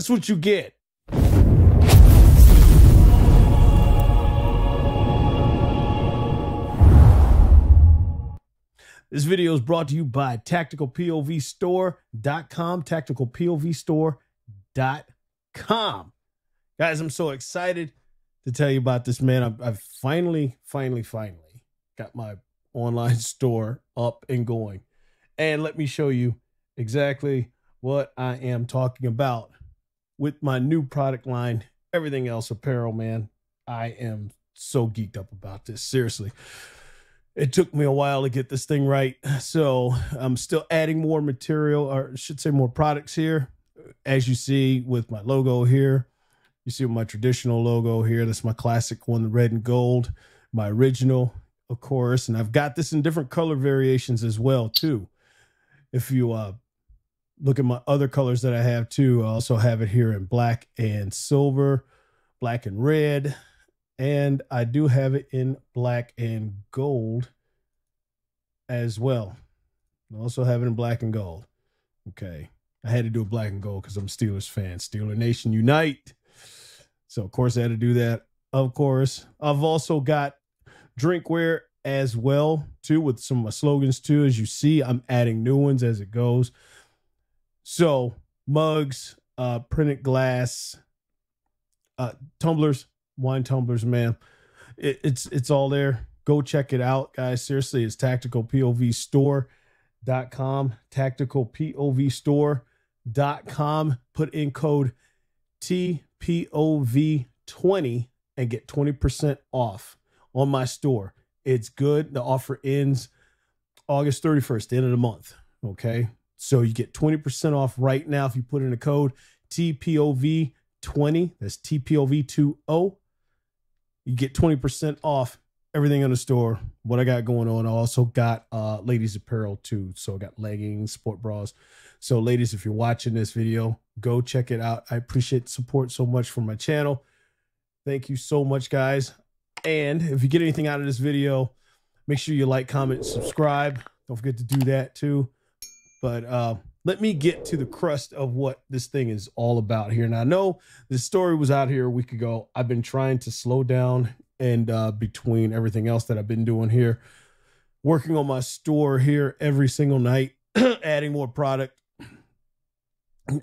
That's what you get. This video is brought to you by TacticalPOVStore.com, TacticalPOVStore.com. Guys, I'm so excited to tell you about this, man. I've finally got my online store up and going. And let me show you exactly what I am talking about with my new product line, everything else apparel, man. I am so geeked up about this, seriously. It took me a while to get this thing right, so I'm still adding more material, or I should say more products here. As you see with my logo here, you see my traditional logo here. That's my classic one, the red and gold, my original, of course. And I've got this in different color variations as well, too. If you look at my other colors that I have, too, I also have it here in black and silver, black and red. And I do have it in black and gold as well. I also have it in black and gold. Okay. I had to do a black and gold because I'm a Steelers fan. Steeler Nation Unite. So, of course, I had to do that. Of course. I've also got drinkware as well, too, with some of my slogans, too. As you see, I'm adding new ones as it goes. So, mugs, printed glass, tumblers. Wine tumblers, man. It's all there. Go check it out, guys. Seriously, it's TacticalPOVStore.com. TacticalPOVStore.com. Put in code TPOV20 and get 20% off on my store. It's good. The offer ends August 31st, the end of the month. Okay? So you get 20% off right now if you put in the code TPOV20. That's TPOV20. You get 20% off everything in the store, what I got going on. I also got ladies apparel too. So I got leggings, sport bras. So ladies, if you're watching this video, go check it out. I appreciate the support so much for my channel. Thank you so much, guys. And if you get anything out of this video, make sure you like, comment, and subscribe. Don't forget to do that too. But let me get to the crust of what this thing is all about here. Now, I know this story was out here a week ago. I've been trying to slow down and between everything else that I've been doing here, working on my store here every single night, adding more product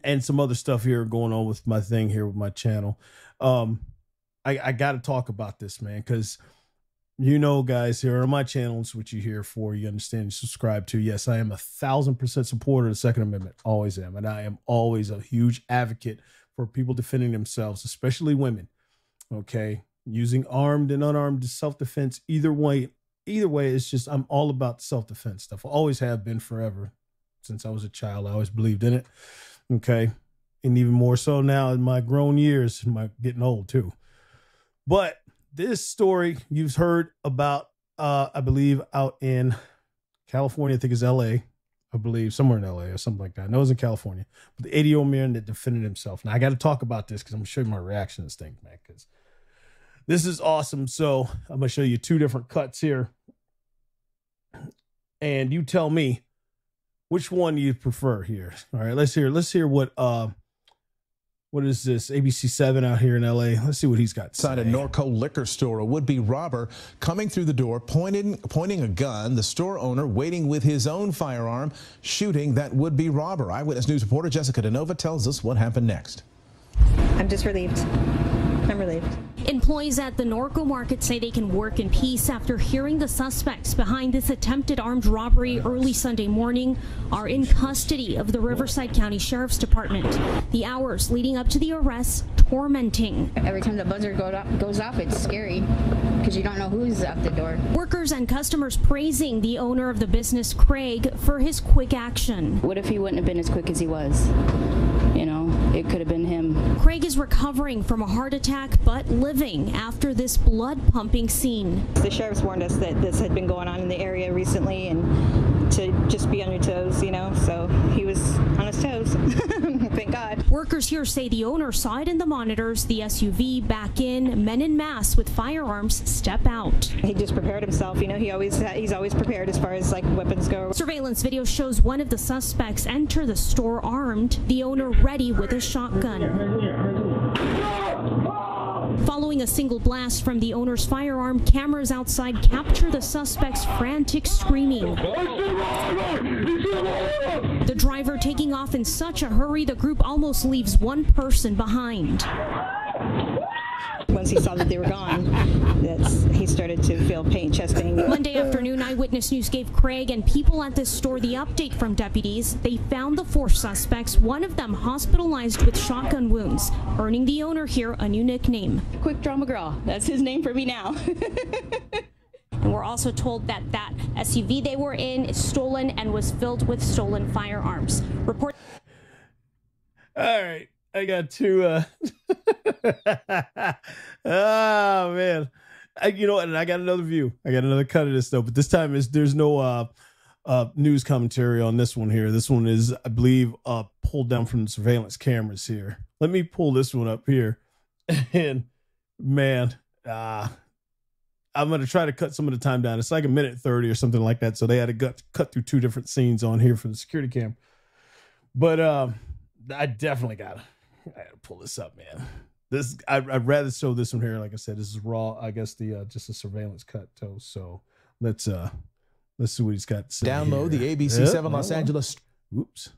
and some other stuff here going on with my thing here with my channel. I got to talk about this, man, because you know, guys, here are my channels, which you're here for. You understand, you subscribe to. Yes, I am 1,000% supporter of the Second Amendment. Always am. And I am always a huge advocate for people defending themselves, especially women. Okay. Using armed and unarmed self-defense. Either way, it's just, I'm all about self-defense stuff. I always have been forever. Since I was a child, I always believed in it. Okay. And even more so now in my grown years, my getting old too. But this story you've heard about, I believe, out in California. I think it's L.A., I believe, somewhere in L.A. or something like that. I know it's in California. But the 80-year-old man that defended himself. Now, I got to talk about this because I'm going to show you my reaction to this thing, man, because this is awesome. So I'm going to show you two different cuts here. And you tell me which one you prefer here. All right, let's hear what is this? ABC7 out here in L.A. Let's see what he's got. Inside a Norco liquor store, a would-be robber coming through the door, pointing a gun, the store owner waiting with his own firearm, shooting that would-be robber. Eyewitness News reporter Jessica Denova tells us what happened next. I'm just relieved. I'm relieved. Employees at the Norco market say they can work in peace after hearing the suspects behind this attempted armed robbery early Sunday morning are in custody of the Riverside County Sheriff's Department. The hours leading up to the arrest tormenting. Every time the buzzer goes off, it's scary because you don't know who's at the door. Workers and customers praising the owner of the business, Craig, for his quick action. What if he wouldn't have been as quick as he was? You know, it could have been him. Craig is recovering from a heart attack, but living after this blood-pumping scene. The sheriff's warned us that this had been going on in the area recently and to just be on your toes, you know, so he was on his toes. Thank God. Workers Workers here say the owner saw it in the monitors, the SUV back in, men in masks with firearms step out. He just prepared himself. You know, he's always prepared as far as like weapons go. Surveillance video shows one of the suspects enter the store armed, the owner ready with a shotgun. Following a single blast from the owner's firearm, cameras outside capture the suspect's frantic screaming. The driver taking off in such a hurry, the group almost leaves one person behind. Once he saw that they were gone, he started to feel pain, chest pain. Monday afternoon, Eyewitness News gave Craig and people at this store the update from deputies. They found the four suspects, one of them hospitalized with shotgun wounds, earning the owner here a new nickname. Quick Draw McGraw. That's his name for me now. And we're also told that that SUV they were in is stolen and was filled with stolen firearms. Report. All right. I got two. Oh man, you know what? And I got another view. I got another cut of this though, but this time there's no news commentary on this one here. This one is, I believe, pulled down from the surveillance cameras here. Let me pull this one up here, and man, I'm gonna try to cut some of the time down. It's like 1:30 or something like that. So they had to cut through two different scenes on here for the security cam, but I definitely gotta pull this up, man. This I'd rather show this one here. Like I said, this is raw. I guess the just a surveillance cut though. So let's see what he's got to say. Download here. The ABC7 Los Angeles. Oops,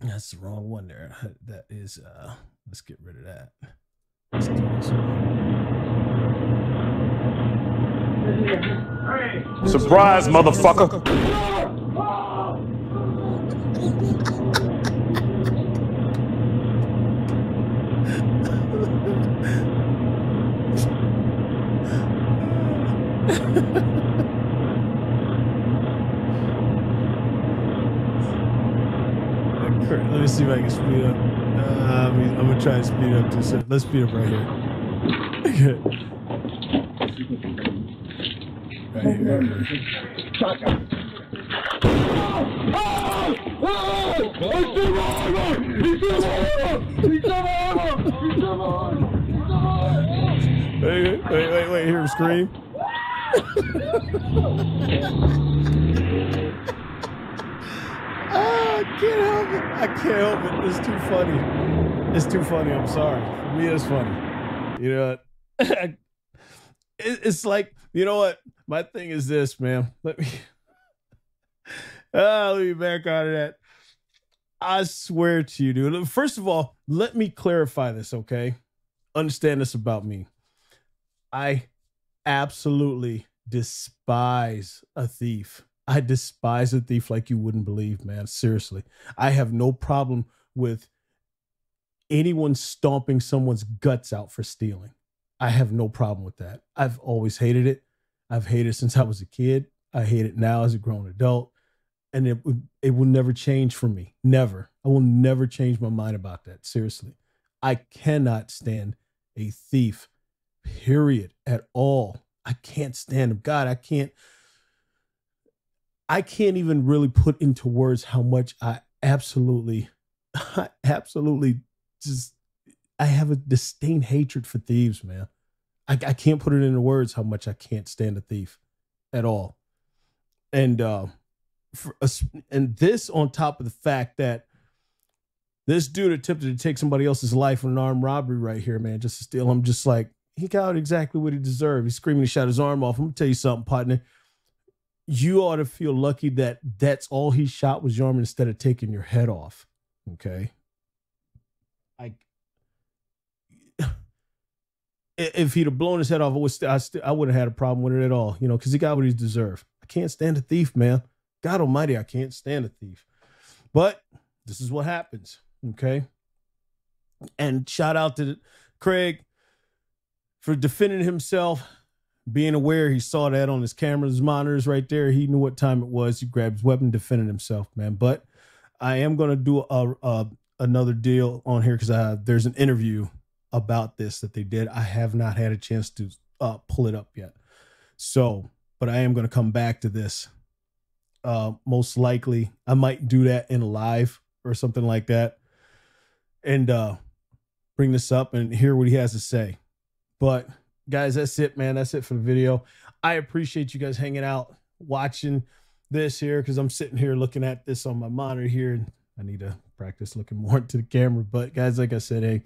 that's the wrong one there. That is. Let's get rid of that. Let's do this one. Surprise, motherfucker! Let me see if I can speed up. I'm gonna try to speed up this. Let's speed up right here. Right here. Wait, hear him scream. Oh, I can't help it. I can't help it. It's too funny. It's too funny. I'm sorry. For me, it's funny. You know what? It's like, you know what? My thing is this, man. Let me back out of that. I swear to you, dude. First of all, let me clarify this, okay? Understand this about me. I absolutely despise a thief. I despise a thief like you wouldn't believe, man. Seriously. I have no problem with anyone stomping someone's guts out for stealing. I have no problem with that. I've always hated it. I've hated it since I was a kid. I hate it now as a grown adult. And it will never change for me. Never. I will never change my mind about that. Seriously. I cannot stand a thief. Period. At all. I can't stand him. God, I can't even really put into words how much I absolutely just, I have a distinct hatred for thieves, man. I can't put it into words how much I can't stand a thief at all. And, and this on top of the fact that this dude attempted to take somebody else's life in an armed robbery right here, man, just to steal. I'm just like, he got exactly what he deserved. He's screaming, he shot his arm off. I'm gonna tell you something, partner. You ought to feel lucky that that's all he shot was your arm instead of taking your head off. Okay. If he'd have blown his head off, I wouldn't have had a problem with it at all, you know, because he got what he deserved. I can't stand a thief, man. God almighty, I can't stand a thief. But this is what happens. Okay. And shout out to Craig for defending himself. Being aware, he saw that on his cameras, monitors right there. He knew what time it was. He grabbed his weapon, defended himself, man. But I am going to do another deal on here because there's an interview about this that they did. I have not had a chance to pull it up yet. So, but I am going to come back to this. Most likely, I might do that in live or something like that, and bring this up and hear what he has to say. But guys, that's it, man. That's it for the video. I appreciate you guys hanging out, watching this here, because I'm sitting here looking at this on my monitor here, and I need to practice looking more into the camera. But guys, like I said, hey,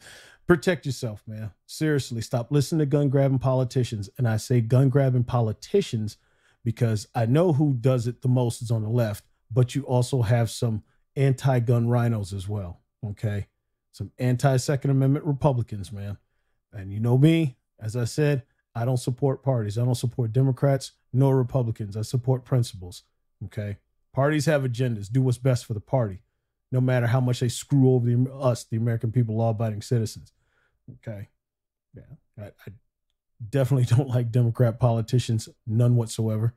protect yourself, man. Seriously, stop listening to gun-grabbing politicians. And I say gun-grabbing politicians because I know who does it the most is on the left, but you also have some anti-gun rhinos as well, okay? Some anti-Second Amendment Republicans, man. And you know me, as I said, I don't support parties. I don't support Democrats nor Republicans. I support principles, okay? Parties have agendas. Do what's best for the party, no matter how much they screw over us, the American people, law-abiding citizens. Okay? Yeah. I definitely don't like Democrat politicians, none whatsoever.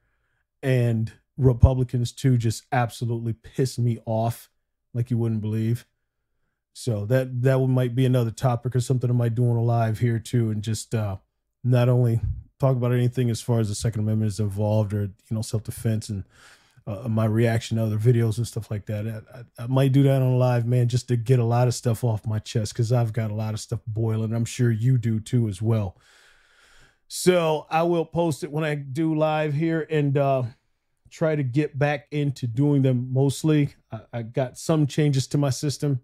And Republicans, too, just absolutely piss me off like you wouldn't believe. So that might be another topic or something I might do on a live here, too, and just not only talk about anything as far as the Second Amendment is involved or, self-defense and my reaction to other videos and stuff like that. I might do that on live, man, just to get a lot of stuff off my chest, because I've got a lot of stuff boiling. I'm sure you do too as well. So I will post it when I do live here and try to get back into doing them mostly. I got some changes to my system,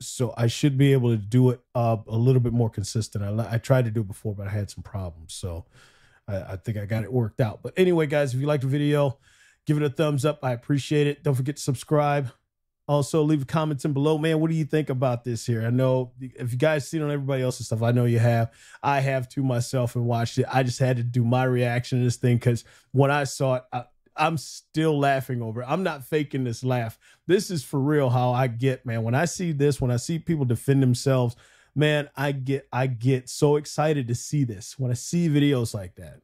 so I should be able to do it a little bit more consistent. I tried to do it before, but I had some problems. So I think I got it worked out. But anyway, guys, if you liked the video, give it a thumbs up. I appreciate it. Don't forget to subscribe. Also, leave a comment in below. Man, what do you think about this here? I know if you guys seen on everybody else's stuff, I know you have. I have too myself and watched it. I just had to do my reaction to this thing because when I saw it, I'm still laughing over it. I'm not faking this laugh. This is for real how I get, man. When I see this, when I see people defend themselves, man, I get so excited to see this. When I see videos like that,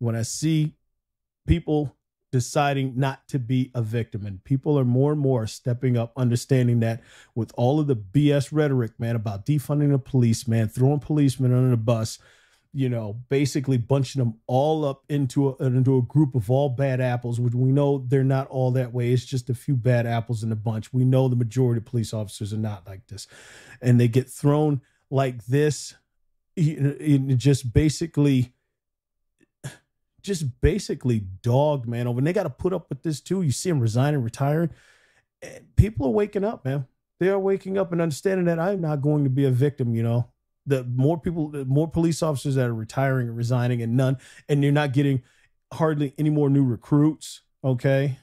when I see people deciding not to be a victim, and people are more and more stepping up, understanding that with all of the BS rhetoric, man, about defunding the police, man, throwing policemen under the bus, basically bunching them all up into a group of all bad apples, which we know they're not all that way. It's just a few bad apples in a bunch. We know the majority of police officers are not like this, and they get thrown like this, just basically dogged, man, over. And they got to put up with this too. You see them resigning, retiring. And people are waking up, man. They are waking up and understanding that I'm not going to be a victim. The more police officers that are retiring and resigning, and none, and you're not getting hardly any more new recruits. Okay.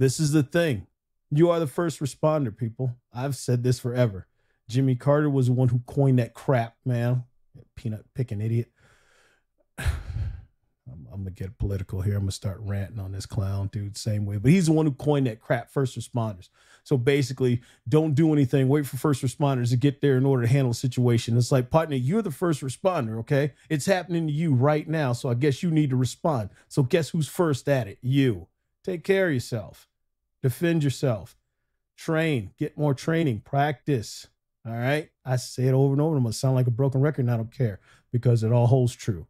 This is the thing. You are the first responder, people. I've said this forever. Jimmy Carter was the one who coined that crap, man. Peanut picking idiot. I'm gonna get political here. I'm gonna start ranting on this clown dude same way, but he's the one who coined that crap, first responders. So basically, don't do anything, wait for first responders to get there in order to handle the situation. It's like, partner, you're the first responder, okay? It's happening to you right now, so I guess you need to respond. So guess who's first at it? You. Take care of yourself. Defend yourself. Train. Get more training. Practice. All right? I say it over and over. I'm gonna sound like a broken record, and I don't care, because it all holds true.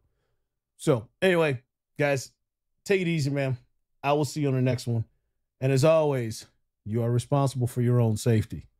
So anyway, guys, take it easy, man. I will see you on the next one. And as always, you are responsible for your own safety.